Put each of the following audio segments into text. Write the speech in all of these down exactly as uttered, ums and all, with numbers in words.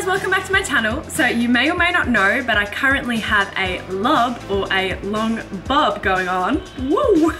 guys, welcome back to my channel. So you may or may not know, but I currently have a lob or a long bob going on. Woo!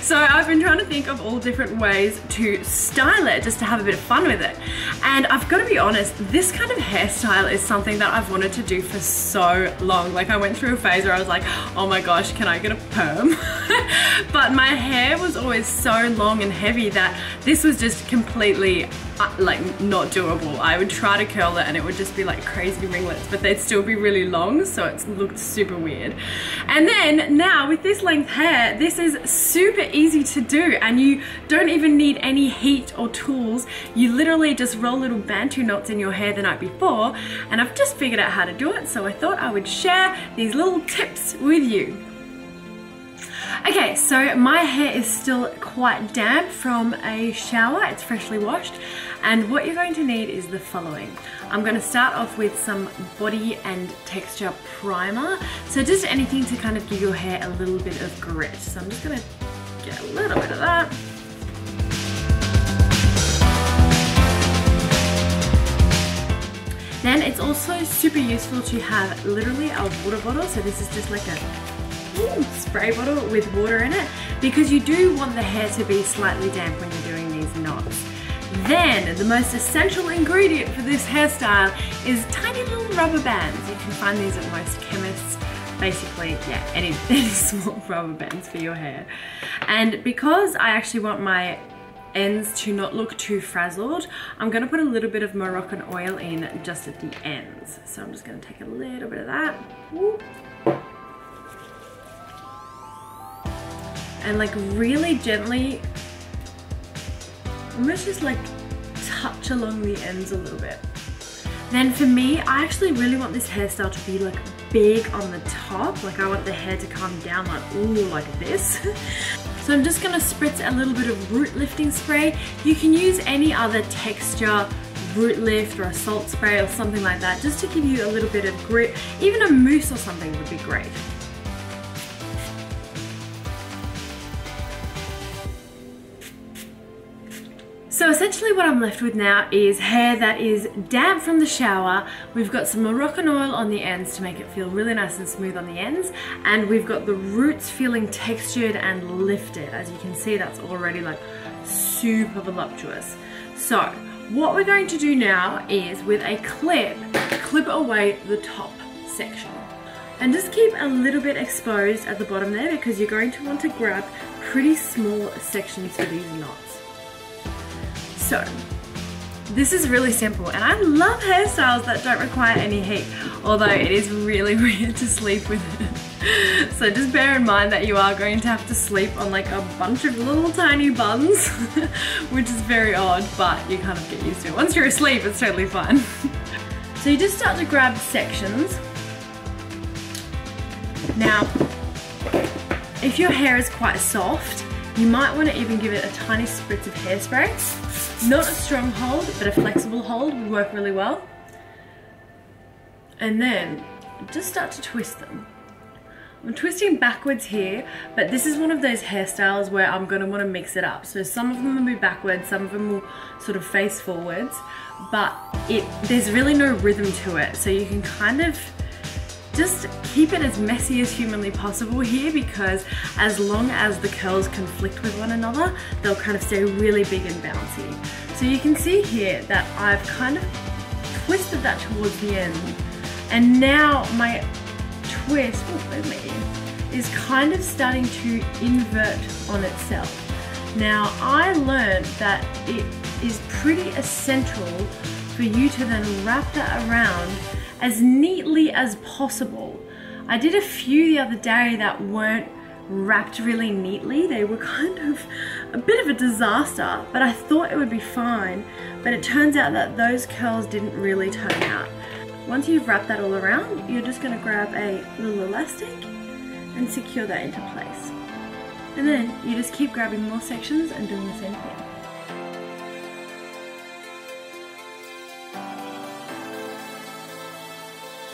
So I've been trying to think of all different ways to style it, just to have a bit of fun with it. And I've got to be honest, this kind of hairstyle is something that I've wanted to do for so long. Like, I went through a phase where I was like, oh my gosh, can I get a perm? But my hair was always so long and heavy that this was just completely Uh, like not doable. I would try to curl it and it would just be like crazy ringlets, but they'd still be really long, so it looked super weird. And then now with this length hair, this is super easy to do, and you don't even need any heat or tools. You literally just roll little bantu knots in your hair the night before, and I've just figured out how to do it, so I thought I would share these little tips with you. Okay, so my hair is still quite damp from a shower. It's freshly washed. And what you're going to need is the following. I'm going to start off with some body and texture primer. So just anything to kind of give your hair a little bit of grit. So I'm just going to get a little bit of that. Then it's also super useful to have literally a water bottle. So this is just like a Ooh, spray bottle with water in it, because you do want the hair to be slightly damp when you're doing these knots. Then the most essential ingredient for this hairstyle is tiny little rubber bands. You can find these at most chemists. Basically, yeah, any, any small rubber bands for your hair. And because I actually want my ends to not look too frazzled, I'm going to put a little bit of Moroccan oil in just at the ends. So I'm just going to take a little bit of that. Ooh. And like really gently, almost just like touch along the ends a little bit. Then for me, I actually really want this hairstyle to be like big on the top. Like, I want the hair to come down like, ooh, like this. So I'm just gonna spritz a little bit of root lifting spray. You can use any other texture root lift or a salt spray or something like that, just to give you a little bit of grip. Even a mousse or something would be great. So essentially what I'm left with now is hair that is damp from the shower. We've got some Moroccan oil on the ends to make it feel really nice and smooth on the ends. And we've got the roots feeling textured and lifted. As you can see, that's already like super voluptuous. So what we're going to do now is with a clip, clip away the top section. And just keep a little bit exposed at the bottom there, because you're going to want to grab pretty small sections for these knots. So, this is really simple, and I love hairstyles that don't require any heat, although it is really weird to sleep with it. So just bear in mind that you are going to have to sleep on like a bunch of little tiny buns, which is very odd, but you kind of get used to it. Once you're asleep, it's totally fine. So you just start to grab sections. Now, if your hair is quite soft, you might want to even give it a tiny spritz of hairspray. Not a strong hold, but a flexible hold would work really well. And then just start to twist them. I'm twisting backwards here, but this is one of those hairstyles where I'm going to want to mix it up. So some of them will be backwards, some of them will sort of face forwards, but it there's really no rhythm to it. So you can kind of just keep it as messy as humanly possible here, because as long as the curls conflict with one another, they'll kind of stay really big and bouncy. So you can see here that I've kind of twisted that towards the end, and now my twist oh, is kind of starting to invert on itself. Now, I learned that it is pretty essential for you to then wrap that around as neatly as possible. I did a few the other day that weren't wrapped really neatly. They were kind of a bit of a disaster, but I thought it would be fine. But it turns out that those curls didn't really turn out. Once you've wrapped that all around, you're just gonna grab a little elastic and secure that into place. And then you just keep grabbing more sections and doing the same thing.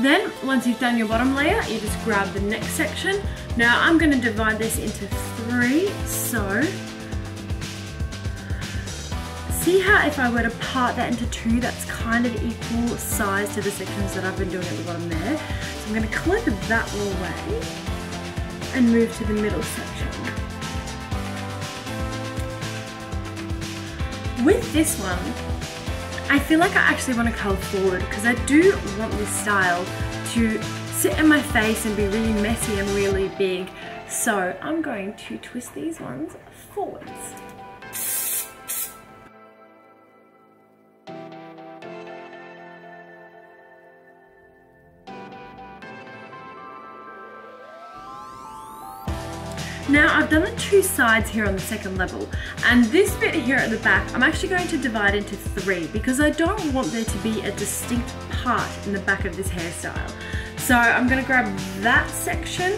Then, once you've done your bottom layer, you just grab the next section. Now, I'm going to divide this into three, so See how if I were to part that into two, that's kind of equal size to the sections that I've been doing at the bottom there. So I'm going to clip that all away and move to the middle section. With this one, I feel like I actually want to curl forward because I do want this style to sit in my face and be really messy and really big. So I'm going to twist these ones forwards. Now I've done the two sides here on the second level, and this bit here at the back I'm actually going to divide into three because I don't want there to be a distinct part in the back of this hairstyle. So I'm going to grab that section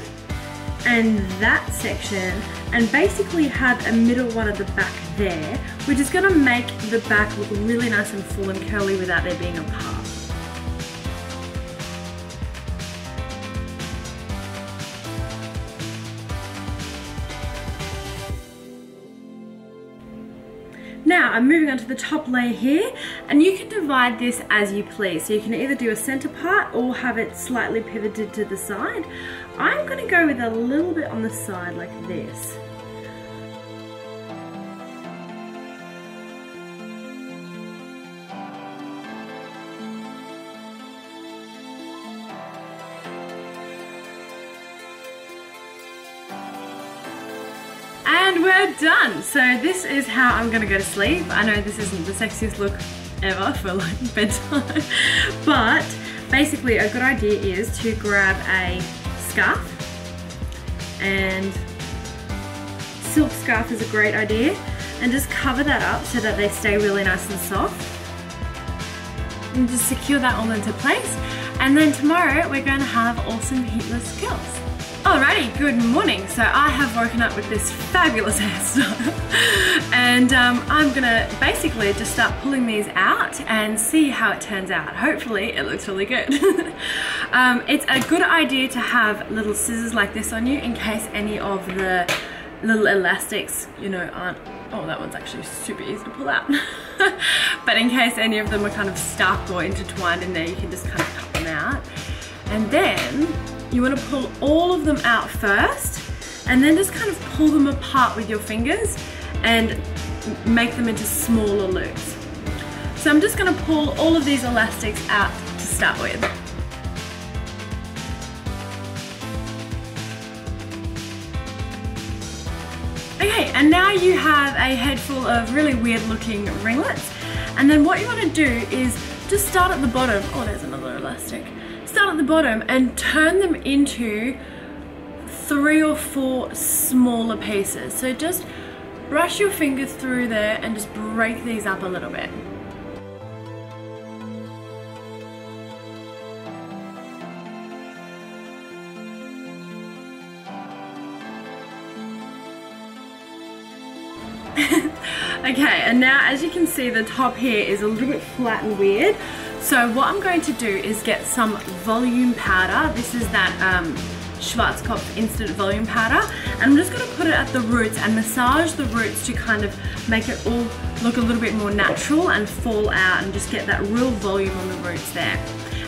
and that section and basically have a middle one at the back there, which is going to make the back look really nice and full and curly without there being a part. Now I'm moving on to the top layer here, and you can divide this as you please. So you can either do a center part or have it slightly pivoted to the side. I'm going to go with a little bit on the side like this. And we're done! So this is how I'm gonna go to sleep. I know this isn't the sexiest look ever for like bedtime, but basically a good idea is to grab a scarf, and silk scarf is a great idea, and just cover that up so that they stay really nice and soft. And just secure that all into place, and then tomorrow we're gonna have awesome heatless curls. Alrighty, good morning. So I have woken up with this fabulous hairstyle and um, I'm gonna basically just start pulling these out and see how it turns out. Hopefully it looks really good. um, it's a good idea to have little scissors like this on you in case any of the little elastics, you know, aren't... Oh, that one's actually super easy to pull out. But in case any of them are kind of stuck or intertwined in there, you can just kind of cut them out. And then you want to pull all of them out first and then just kind of pull them apart with your fingers and make them into smaller loops. So I'm just going to pull all of these elastics out to start with. Okay, and now you have a head full of really weird looking ringlets, and then what you want to do is just start at the bottom. Oh, there's another elastic. Start at the bottom and turn them into three or four smaller pieces. So just brush your finger through there and just break these up a little bit. Okay, and now as you can see, the top here is a little bit flat and weird. So what I'm going to do is get some volume powder. This is that um, Schwarzkopf instant volume powder. And I'm just going to put it at the roots and massage the roots to kind of make it all look a little bit more natural and fall out and just get that real volume on the roots there.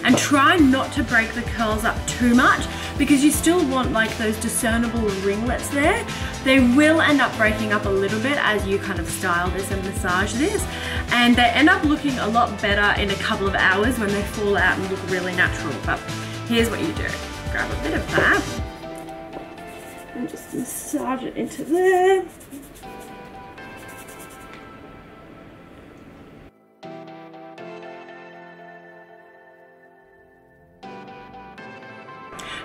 And try not to break the curls up too much because you still want like those discernible ringlets there. They will end up breaking up a little bit as you kind of style this and massage this, and they end up looking a lot better in a couple of hours when they fall out and look really natural. But here's what you do. Grab a bit of that and just massage it into there.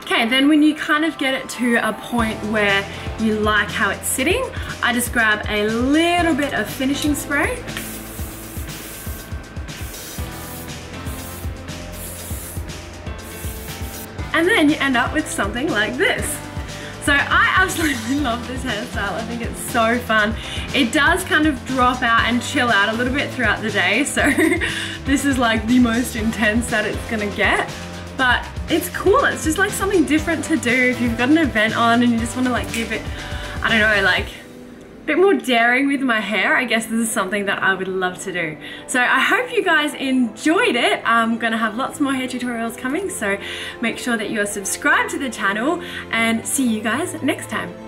Okay, then when you kind of get it to a point where you like how it's sitting, I just grab a little bit of finishing spray. And then you end up with something like this. So I absolutely love this hairstyle. I think it's so fun. It does kind of drop out and chill out a little bit throughout the day. So this is like the most intense that it's gonna get. But it's cool, it's just like something different to do if you've got an event on and you just want to like give it, I don't know, like bit more daring with my hair. I guess this is something that I would love to do. So I hope you guys enjoyed it. I'm gonna have lots more hair tutorials coming, so make sure that you are subscribed to the channel, and see you guys next time.